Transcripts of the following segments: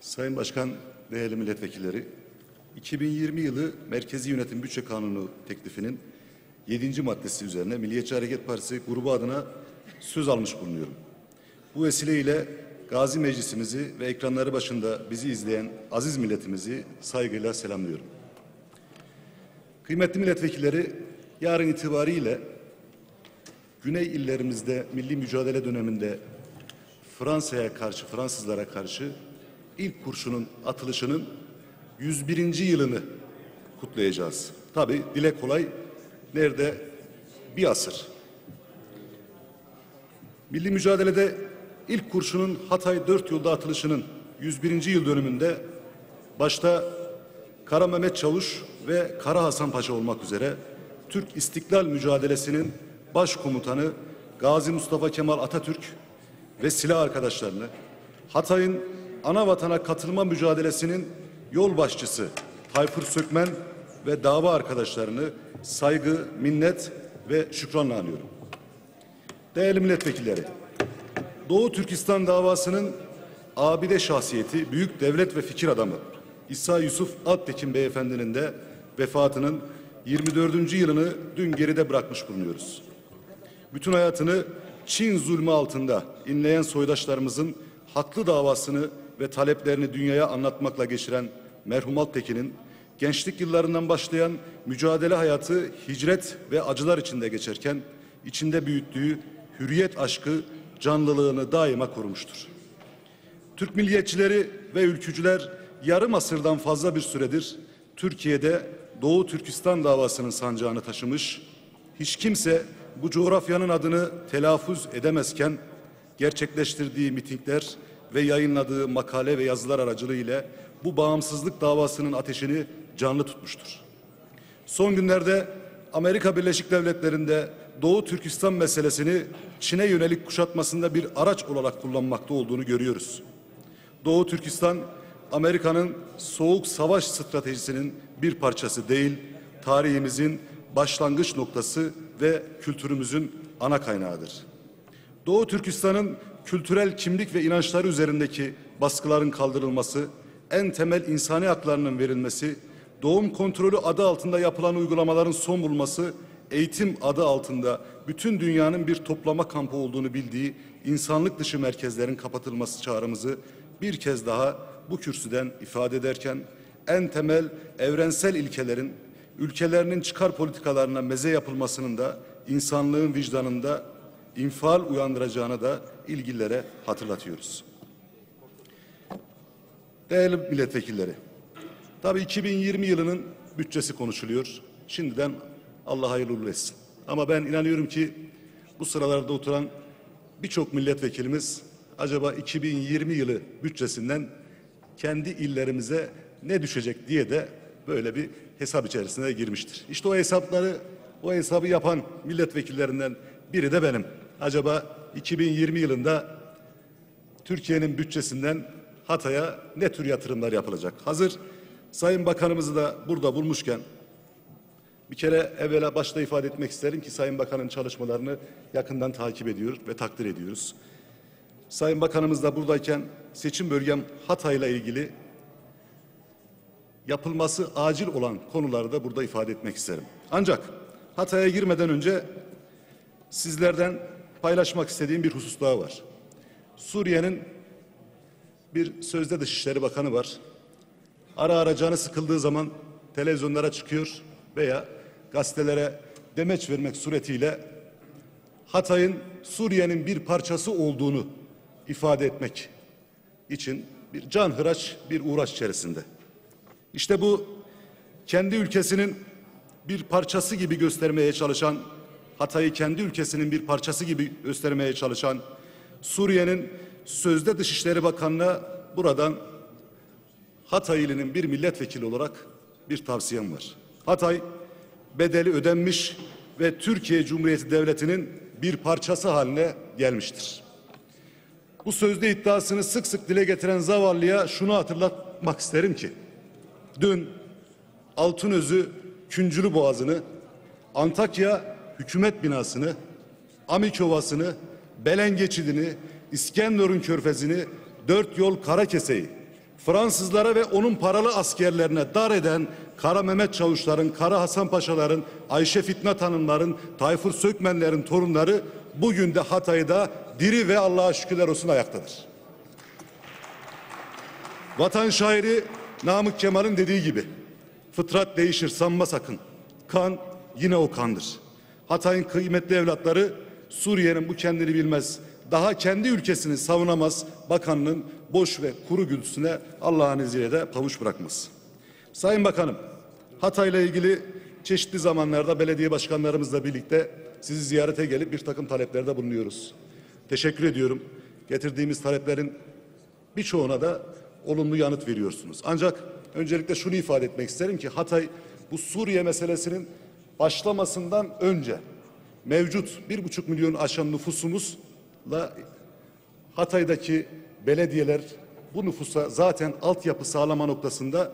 Sayın Başkan, değerli milletvekilleri, 2020 yılı Merkezi Yönetim Bütçe Kanunu teklifinin 7. maddesi üzerine Milliyetçi Hareket Partisi grubu adına söz almış bulunuyorum. Bu vesileyle Gazi Meclisimizi ve ekranları başında bizi izleyen aziz milletimizi saygıyla selamlıyorum. Kıymetli milletvekilleri, yarın itibariyle Güney illerimizde milli mücadele döneminde Fransızlara karşı ilk kurşunun atılışının 101. yılını kutlayacağız. Tabii dile kolay, nerede bir asır. Milli mücadelede ilk kurşunun Hatay 4 yolda atılışının 101. yıl dönümünde başta Kara Mehmet Çavuş ve Kara Hasan Paşa olmak üzere Türk İstiklal Mücadelesi'nin başkomutanı Gazi Mustafa Kemal Atatürk ve silah arkadaşlarını, Hatay'ın ana vatana katılma mücadelesinin yol başçısı Tayfur Sökmen ve dava arkadaşlarını saygı, minnet ve şükranla anıyorum. Değerli milletvekilleri, Doğu Türkistan davasının abide şahsiyeti, büyük devlet ve fikir adamı İsa Yusuf Attekin Beyefendinin de vefatının 24. yılını dün geride bırakmış bulunuyoruz. Bütün hayatını Çin zulmü altında inleyen soydaşlarımızın haklı davasını ve taleplerini dünyaya anlatmakla geçiren merhum Attekin'in gençlik yıllarından başlayan mücadele hayatı hicret ve acılar içinde geçerken içinde büyüttüğü hürriyet aşkı canlılığını daima korumuştur. Türk milliyetçileri ve ülkücüler yarım asırdan fazla bir süredir Türkiye'de Doğu Türkistan davasının sancağını taşımış, hiç kimse bu coğrafyanın adını telaffuz edemezken gerçekleştirdiği mitingler ve yayınladığı makale ve yazılar aracılığıyla bu bağımsızlık davasının ateşini canlı tutmuştur. Son günlerde Amerika Birleşik Devletleri'nde Doğu Türkistan meselesini Çin'e yönelik kuşatmasında bir araç olarak kullanmakta olduğunu görüyoruz. Doğu Türkistan, Amerika'nın soğuk savaş stratejisinin bir parçası değil, tarihimizin başlangıç noktası ve kültürümüzün ana kaynağıdır. Doğu Türkistan'ın kültürel kimlik ve inançları üzerindeki baskıların kaldırılması, en temel insani haklarının verilmesi, doğum kontrolü adı altında yapılan uygulamaların son bulması, eğitim adı altında bütün dünyanın bir toplama kampı olduğunu bildiği insanlık dışı merkezlerin kapatılması çağrımızı bir kez daha bu kürsüden ifade ederken, en temel evrensel ilkelerin, ülkelerinin çıkar politikalarına meze yapılmasının da insanlığın vicdanında infial uyandıracağını da ilgililere hatırlatıyoruz. Değerli milletvekilleri, tabii 2020 yılının bütçesi konuşuluyor. Şimdiden Allah hayırlı uğurlu etsin. Ama ben inanıyorum ki bu sıralarda oturan birçok milletvekilimiz acaba 2020 yılı bütçesinden kendi illerimize ne düşecek diye de böyle bir hesap içerisine girmiştir. İşte o hesabı yapan milletvekillerinden biri de benim. Acaba 2020 yılında Türkiye'nin bütçesinden Hatay'a ne tür yatırımlar yapılacak? Hazır Sayın Bakanımızı da burada bulmuşken bir kere evvela başta ifade etmek isterim ki Sayın Bakan'ın çalışmalarını yakından takip ediyoruz ve takdir ediyoruz. Sayın Bakanımız da buradayken seçim bölgem Hatay'la ilgili yapılması acil olan konuları da burada ifade etmek isterim. Ancak Hatay'a girmeden önce sizlerden paylaşmak istediğim bir husus daha var. Suriye'nin bir sözde Dışişleri Bakanı var. Ara canı sıkıldığı zaman televizyonlara çıkıyor veya gazetelere demeç vermek suretiyle Hatay'ın Suriye'nin bir parçası olduğunu ifade etmek için bir canhıraş, bir uğraş içerisinde. İşte bu kendi ülkesinin bir parçası gibi göstermeye çalışan, Hatay'ı kendi ülkesinin bir parçası gibi göstermeye çalışan Suriye'nin sözde Dışişleri Bakanı'na buradan Hatay ilinin bir milletvekili olarak bir tavsiyem var. Hatay bedeli ödenmiş ve Türkiye Cumhuriyeti Devleti'nin bir parçası haline gelmiştir. Bu sözde iddiasını sık sık dile getiren zavallıya şunu hatırlatmak isterim ki dün Altınözü, Küncülü Boğazı'nı, Antakya Hükümet Binası'nı, Amik Ovası'nı, Belen Geçidi'ni, İskenderun Körfezi'ni, Dört Yol Karakese'yi, Fransızlara ve onun paralı askerlerine dar eden Kara Mehmet Çavuşların, Kara Hasan Paşaların, Ayşe Fitnat Hanımların, Tayfur Sökmenlerin torunları bugün de Hatay'da diri ve Allah'a şükürler olsun ayaktadır. Vatan şairi Namık Kemal'in dediği gibi, fıtrat değişir sanma sakın, kan yine o kandır. Hatay'ın kıymetli evlatları, Suriye'nin bu kendini bilmez, daha kendi ülkesini savunamaz bakanının boş ve kuru gülsüne Allah'ın izniyle de pavuç bırakmaz. Sayın Bakanım, Hatay'la ilgili çeşitli zamanlarda belediye başkanlarımızla birlikte sizi ziyarete gelip bir takım taleplerde bulunuyoruz. Teşekkür ediyorum. Getirdiğimiz taleplerin birçoğuna da olumlu yanıt veriyorsunuz. Ancak öncelikle şunu ifade etmek isterim ki Hatay bu Suriye meselesinin başlamasından önce mevcut 1,5 milyonu aşan nüfusumuzla Hatay'daki belediyeler bu nüfusa zaten altyapı sağlama noktasında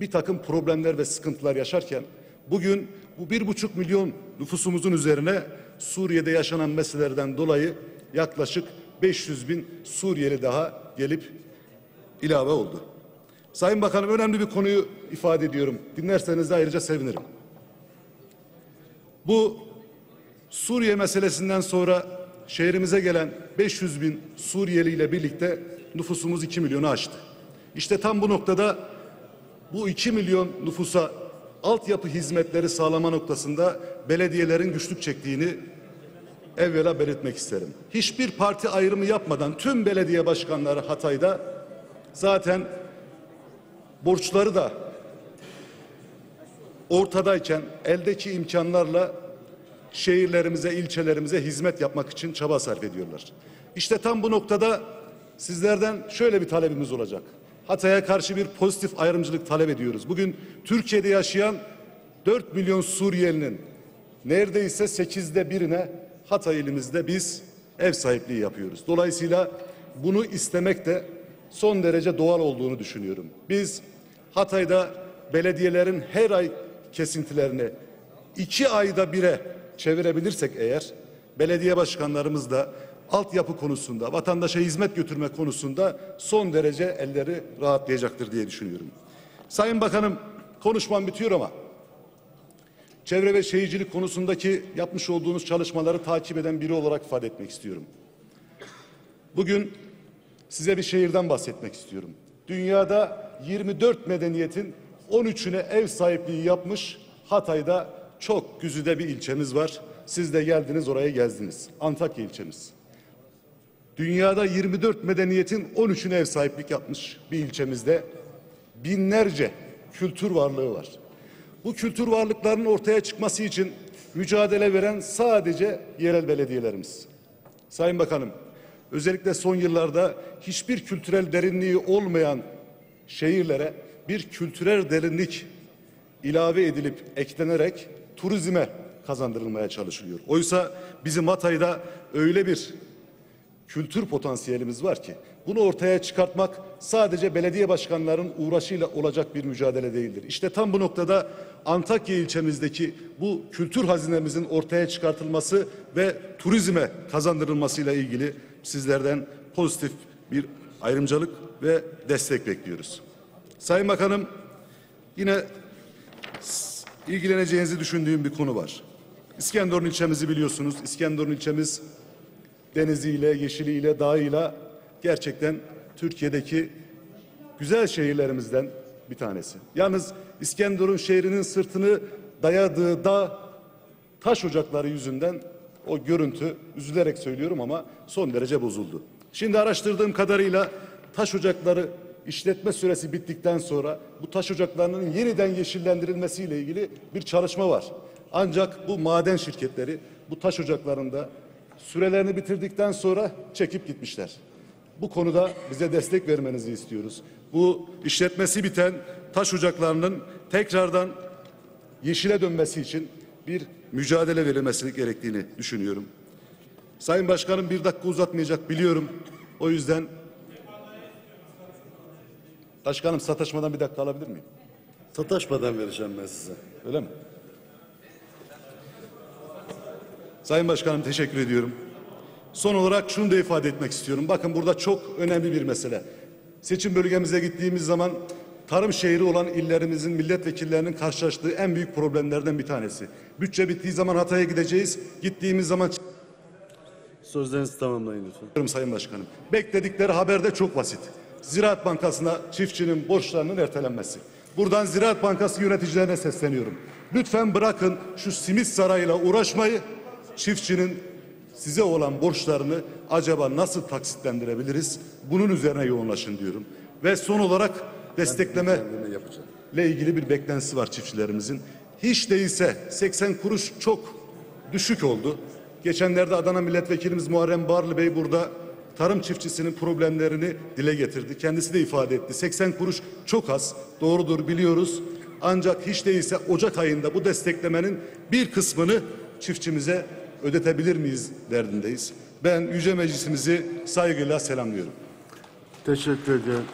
bir takım problemler ve sıkıntılar yaşarken bugün bu 1,5 milyon nüfusumuzun üzerine Suriye'de yaşanan meselelerden dolayı yaklaşık 500 bin Suriyeli daha gelip ilave oldu. Sayın Bakanım, önemli bir konuyu ifade ediyorum. Dinlerseniz de ayrıca sevinirim. Bu Suriye meselesinden sonra şehrimize gelen 500 bin Suriyeli ile birlikte nüfusumuz 2 milyonu aştı. İşte tam bu noktada bu 2 milyon nüfusa altyapı hizmetleri sağlama noktasında belediyelerin güçlük çektiğini evvela belirtmek isterim. Hiçbir parti ayrımı yapmadan tüm belediye başkanları Hatay'da zaten borçları da ortadayken eldeki imkanlarla şehirlerimize, ilçelerimize hizmet yapmak için çaba sarf ediyorlar. İşte tam bu noktada sizlerden şöyle bir talebimiz olacak. Hatay'a karşı bir pozitif ayrımcılık talep ediyoruz. Bugün Türkiye'de yaşayan 4 milyon Suriyelinin neredeyse 8'de birine Hatay ilimizde biz ev sahipliği yapıyoruz. Dolayısıyla bunu istemek de son derece doğal olduğunu düşünüyorum. Biz Hatay'da belediyelerin her ay kesintilerini 2 ayda 1'e çevirebilirsek eğer, belediye başkanlarımız da altyapı konusunda, vatandaşa hizmet götürme konusunda son derece elleri rahatlayacaktır diye düşünüyorum. Sayın Bakanım, konuşmam bitiyor ama çevre ve şehircilik konusundaki yapmış olduğunuz çalışmaları takip eden biri olarak ifade etmek istiyorum. Bugün size bir şehirden bahsetmek istiyorum. Dünyada 24 medeniyetin 13'üne ev sahipliği yapmış Hatay'da çok güzide bir ilçemiz var. Siz de geldiniz, oraya gezdiniz. Antakya ilçemiz. Dünyada 24 medeniyetin 13'üne ev sahiplik yapmış bir ilçemizde binlerce kültür varlığı var. Bu kültür varlıklarının ortaya çıkması için mücadele veren sadece yerel belediyelerimiz. Sayın Bakanım, özellikle son yıllarda hiçbir kültürel derinliği olmayan şehirlere bir kültürel derinlik ilave edilip eklenerek turizme kazandırılmaya çalışılıyor. Oysa bizim Hatay'da öyle bir kültür potansiyelimiz var ki bunu ortaya çıkartmak sadece belediye başkanlarının uğraşıyla olacak bir mücadele değildir. İşte tam bu noktada Antakya ilçemizdeki bu kültür hazinemizin ortaya çıkartılması ve turizme kazandırılmasıyla ilgili sizlerden pozitif bir ayrımcılık ve destek bekliyoruz. Sayın Bakanım, yine ilgileneceğinizi düşündüğüm bir konu var. İskenderun ilçemizi biliyorsunuz. İskenderun ilçemiz deniziyle, yeşiliyle, dağıyla gerçekten Türkiye'deki güzel şehirlerimizden bir tanesi. Yalnız İskenderun şehrinin sırtını dayadığı dağ, taş ocakları yüzünden o görüntü, üzülerek söylüyorum ama son derece bozuldu. Şimdi araştırdığım kadarıyla taş ocakları işletme süresi bittikten sonra bu taş ocaklarının yeniden yeşillendirilmesiyle ilgili bir çalışma var. Ancak bu maden şirketleri bu taş ocaklarında sürelerini bitirdikten sonra çekip gitmişler. Bu konuda bize destek vermenizi istiyoruz. Bu işletmesi biten taş ocaklarının tekrardan yeşile dönmesi için bir mücadele verilmesi gerektiğini düşünüyorum. Sayın Başkanım, bir dakika uzatmayacak biliyorum. O yüzden Başkanım, sataşmadan bir dakika alabilir miyim? Sataşmadan vereceğim ben size. Öyle mi? Sayın Başkanım, teşekkür ediyorum. Son olarak şunu da ifade etmek istiyorum. Bakın, burada çok önemli bir mesele. Seçim bölgemize gittiğimiz zaman tarım şehri olan illerimizin milletvekillerinin karşılaştığı en büyük problemlerden bir tanesi. Bütçe bittiği zaman Hatay'a gideceğiz. Gittiğimiz zaman... Sözlerinizi tamamlayın lütfen. Sayın Başkanım, bekledikleri haber de çok basit. Ziraat Bankası'na çiftçinin borçlarının ertelenmesi. Buradan Ziraat Bankası yöneticilerine sesleniyorum. Lütfen bırakın şu simit sarayla uğraşmayı, çiftçinin size olan borçlarını acaba nasıl taksitlendirebiliriz? Bunun üzerine yoğunlaşın diyorum. Ve son olarak destekleme ile ilgili bir beklentisi var çiftçilerimizin. Hiç değilse 80 kuruş çok düşük oldu. Geçenlerde Adana Milletvekilimiz Muharrem Barlı Bey burada tarım çiftçisinin problemlerini dile getirdi. Kendisi de ifade etti. 80 kuruş çok az. Doğrudur, biliyoruz. Ancak hiç değilse Ocak ayında bu desteklemenin bir kısmını çiftçimize ödetebilir miyiz derdindeyiz. Ben Yüce Meclisimizi saygıyla selamlıyorum. Teşekkür ederim.